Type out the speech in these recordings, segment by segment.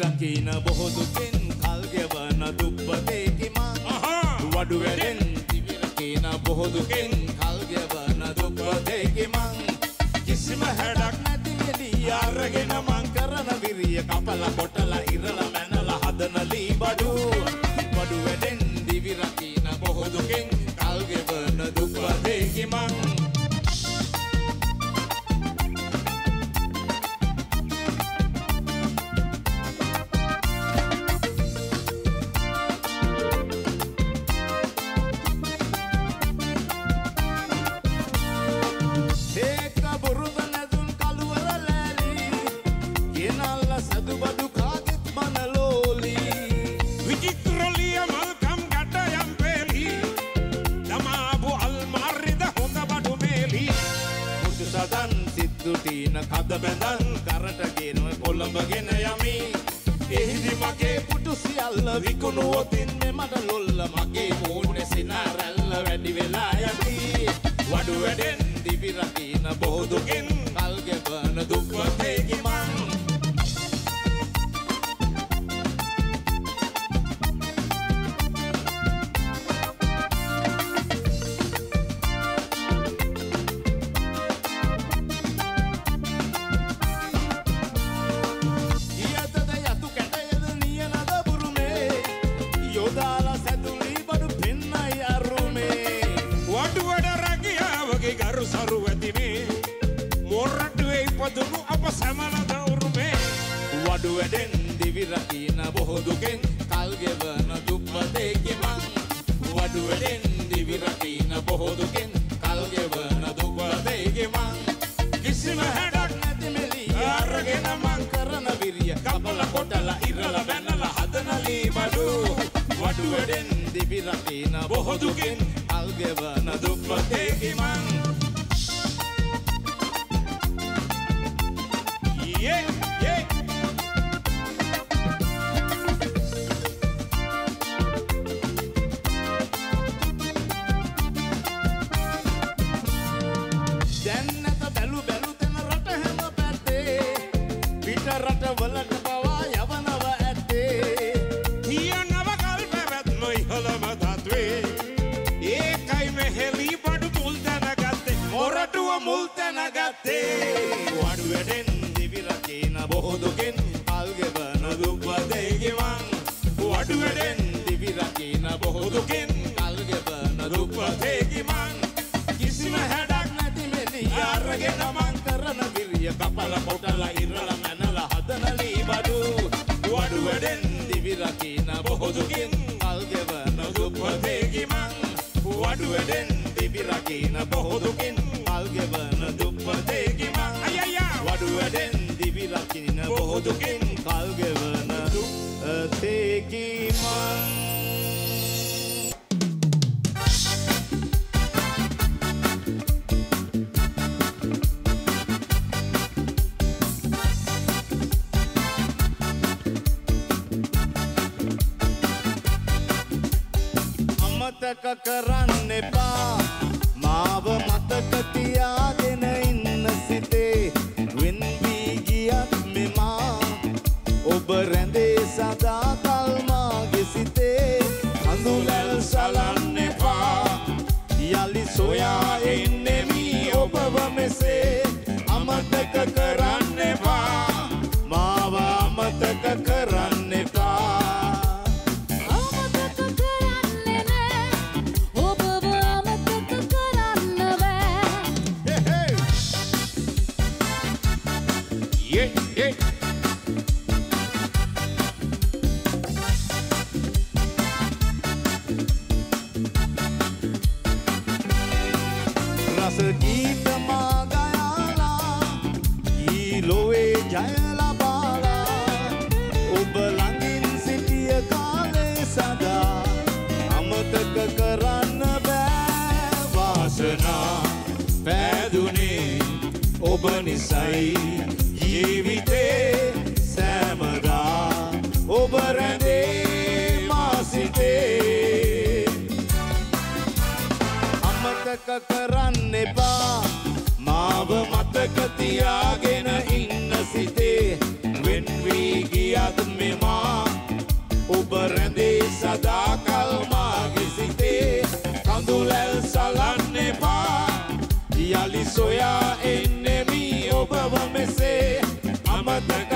rakina bohodu ten kalgevana dubbate kima wadu velen divi rakina bohodu ken kalgevana dubbate kima kisima hadak nathi mediya aragena man karana viriya kapala kotala irala manala hadana libadu wadu velen divi rakina bohodu ken kalgevana dubbate kima Oh,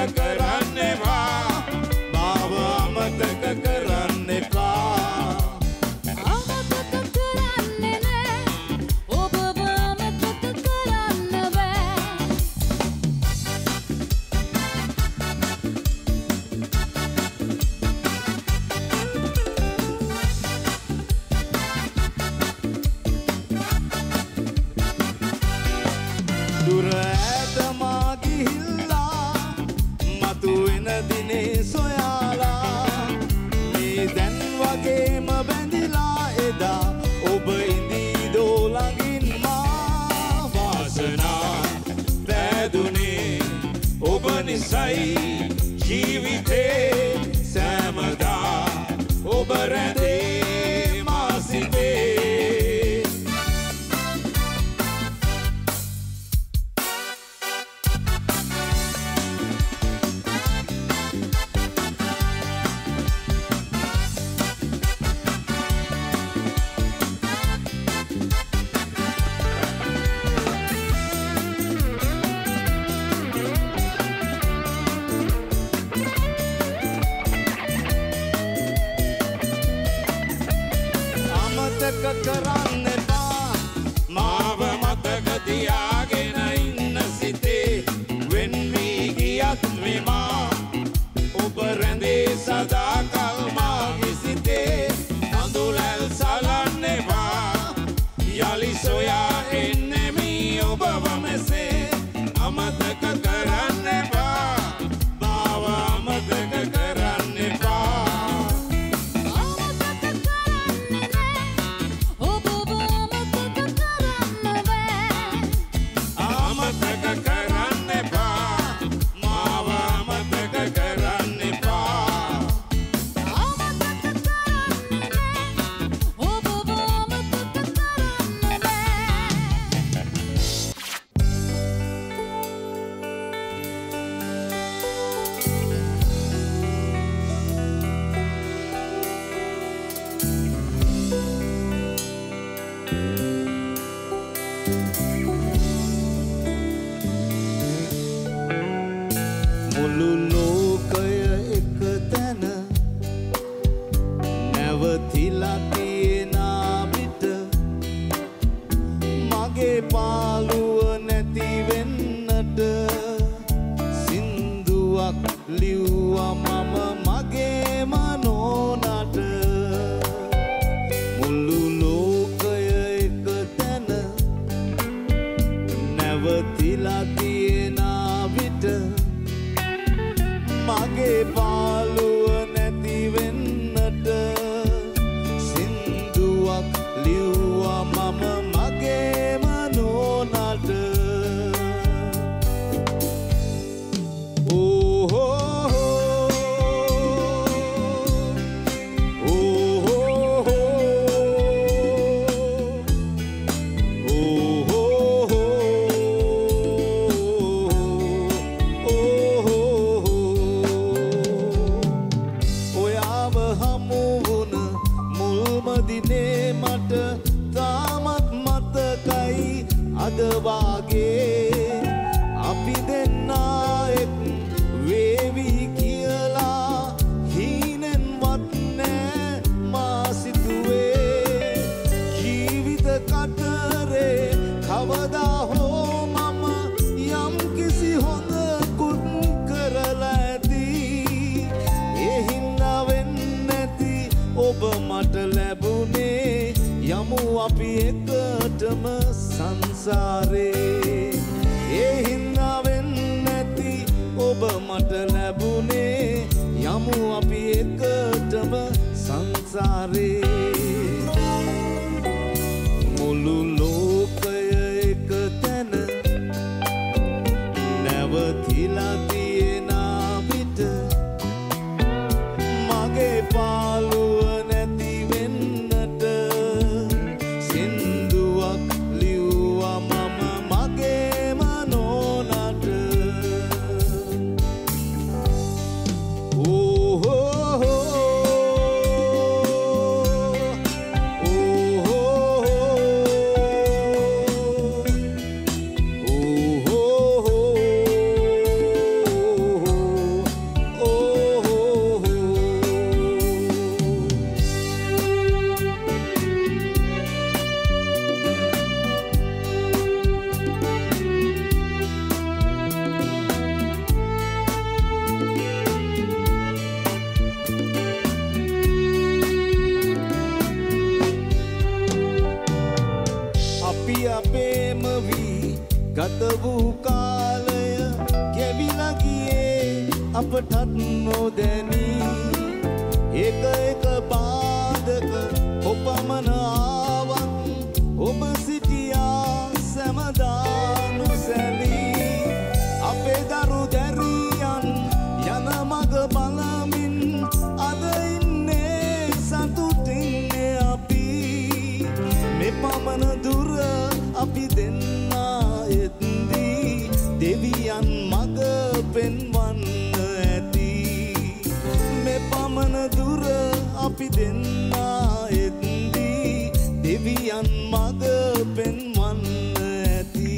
अपठत मोदनी एक एक पादक उपमन आवत उप सिटिया समदानुसली अपे दरु दरियन यन मग बलमिन अद इन्ने संतुतिने अपि मे पमन दुर अपि देन्ना यत्दी देवियन मग पेनवन Deviyan mag penwan eti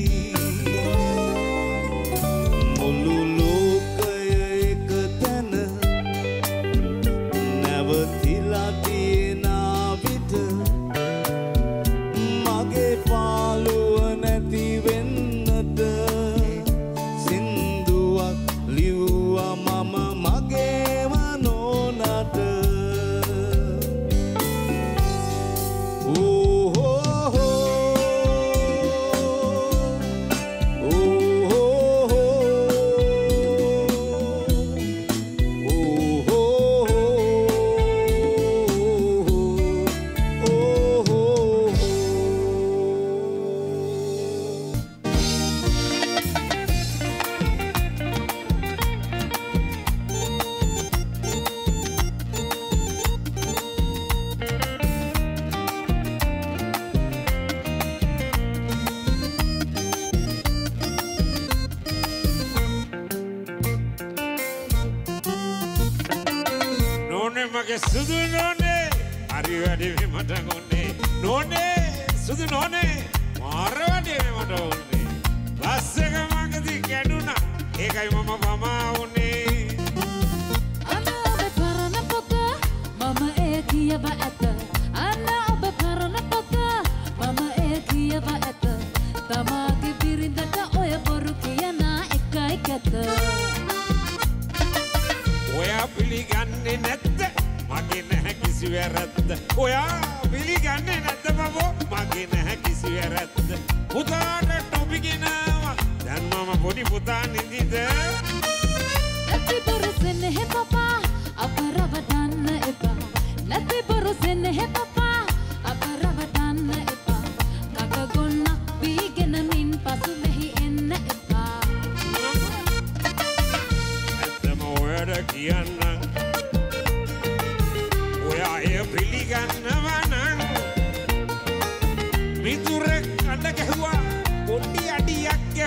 mulu lokaya ekatana navathila tiena vita mage paluwa nathi wennata sinduwak liwwa mama mage wanonata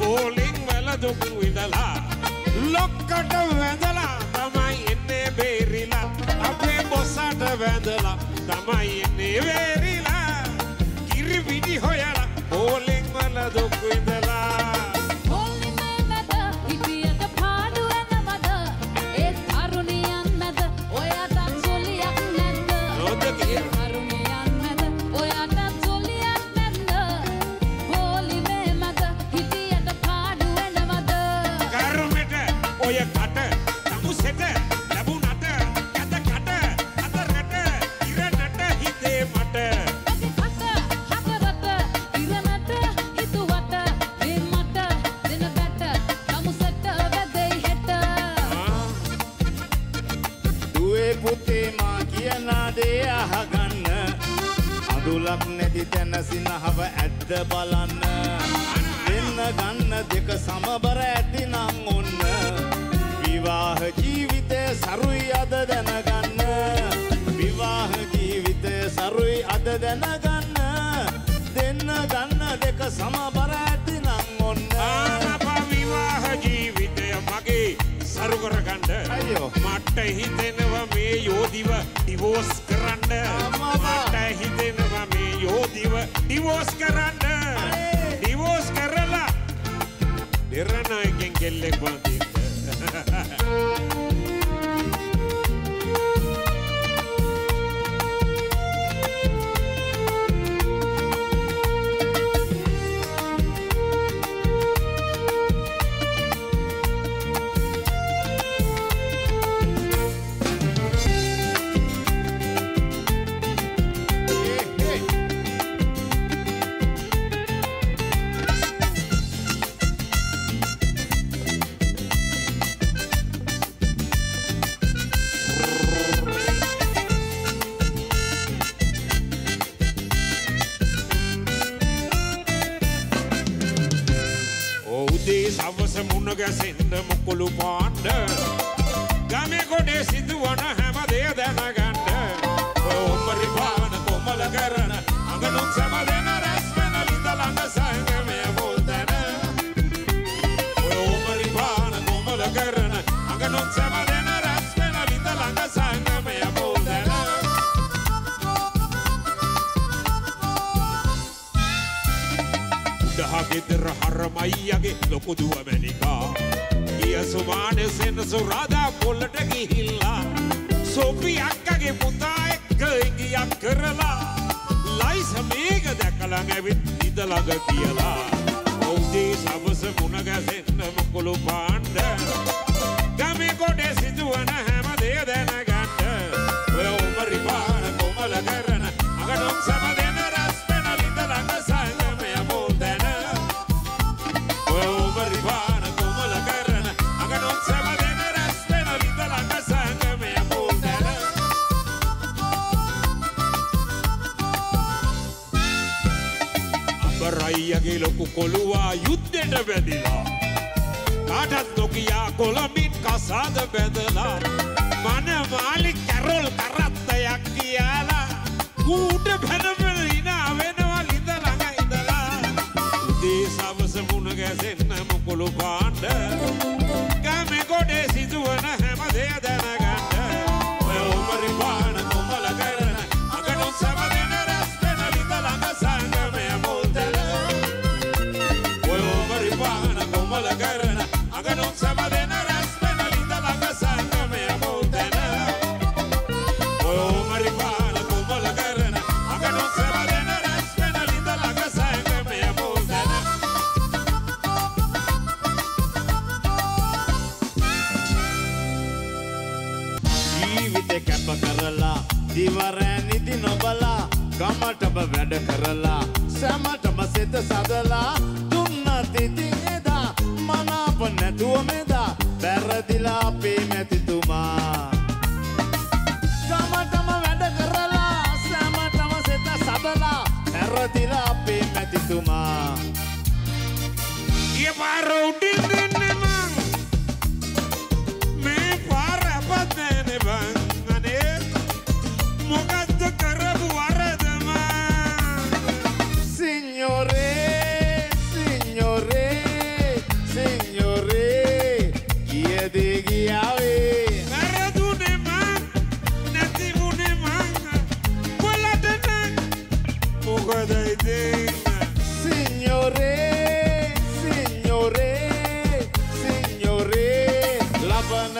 Holy Señor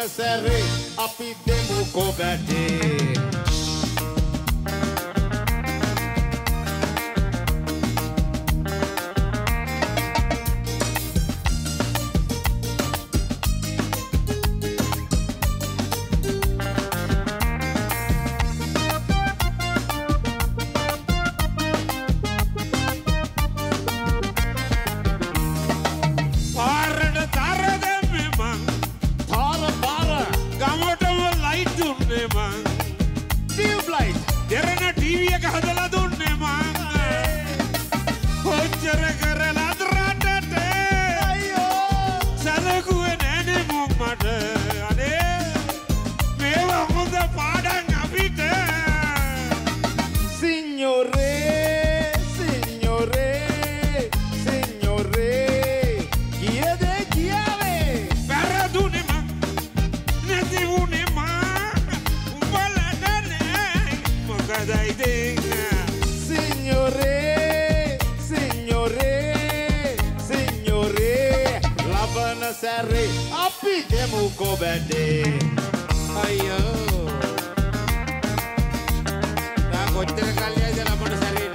serré, apide mo coberté. Serré, apide mo coberté. Ay yo, la cochera calia de la buena serré.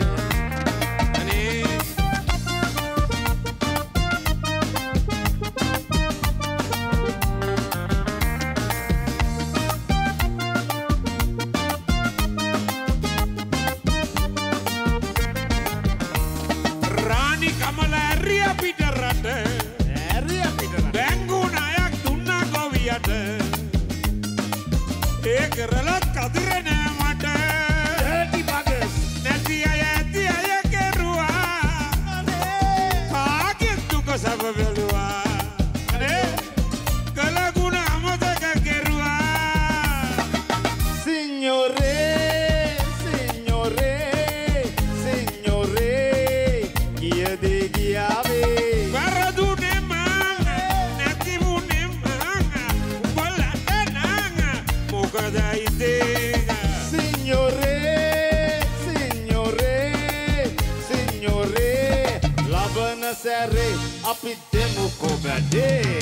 Serré, apide mo coberté.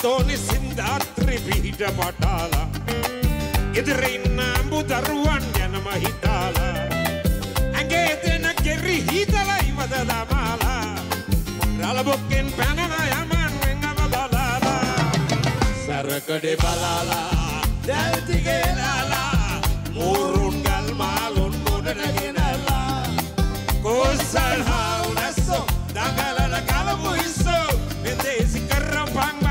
Adonisಯಿಂದ ತ್ರಿಬೀಜ ಪಟಾಲ ಎದುರೈ ನಂಬುದರುವಣ್ಯ ನಮ ಹಿತಾಲ ಅಂಗೆ ಎದೆನ ಕೆರ್ರಿ ಹೀತಲ ಇವದದ ಮಾಲ ರಾಳಬೊಕ್ಕೆನ್ ಪ್ಯಾನನಾಯ ಮಾನ್ವೆಂಗ ಬಲಾಲ ಸರಕಡೆ ಬಲಾಲ ದಲ್ತಿಗೆ ಲಾಲ ಮೂರುಂಗಲ್ ಮಾಲುನ್ ಮುಡನಗೆ ನಲ ಕೋಸಲ್ ಹಾವನಸೋ ದಾಗಲನ ಕಲಬು ಇಸೋ ಮೆಂದೇಸಿ ಕರ್ರಂ ಪಾಂಗ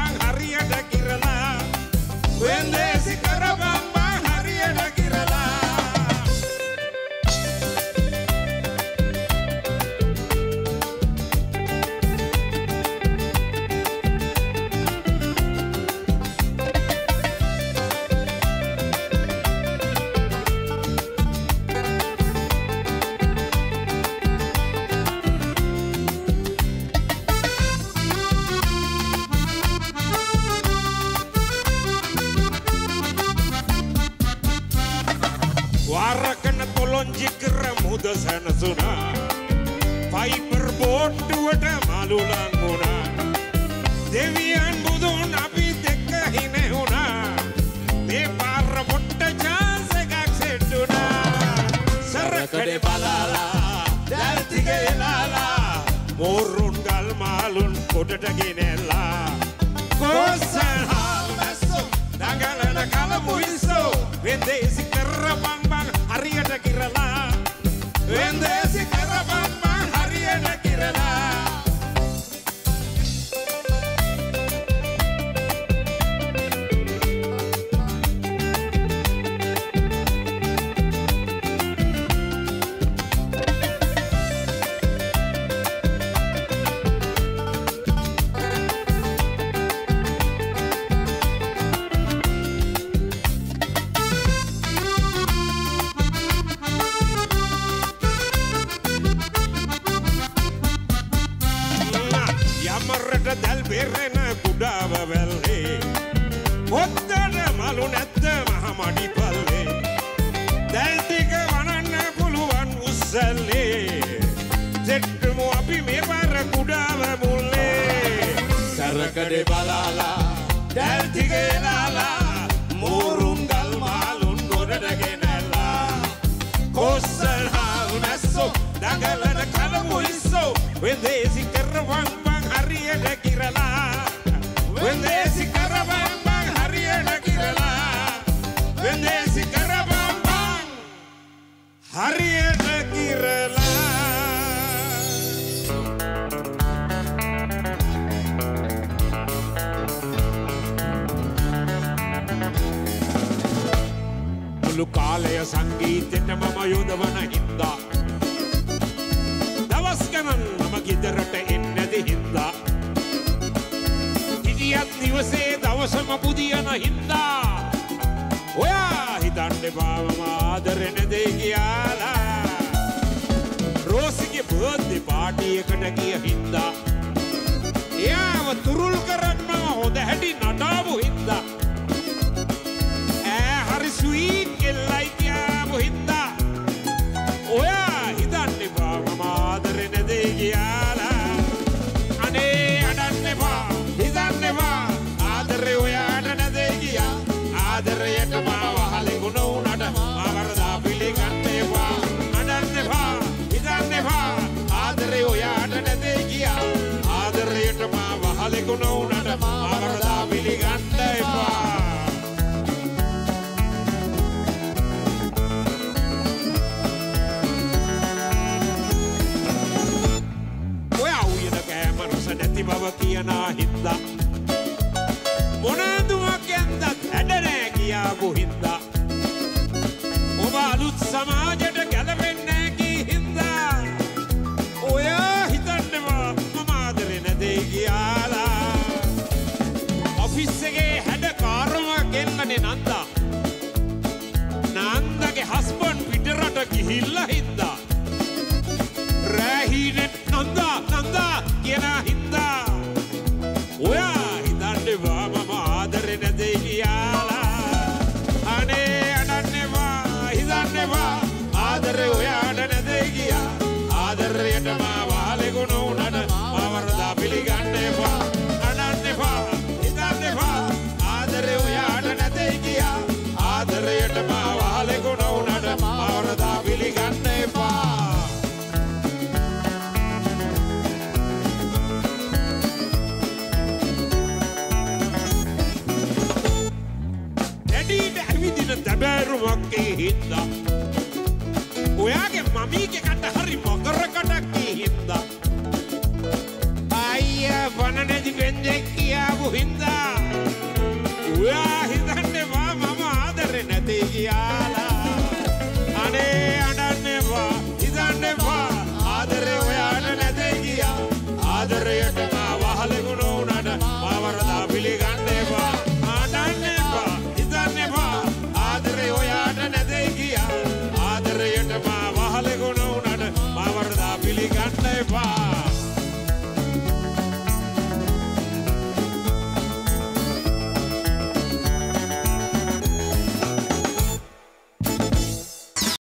fitta.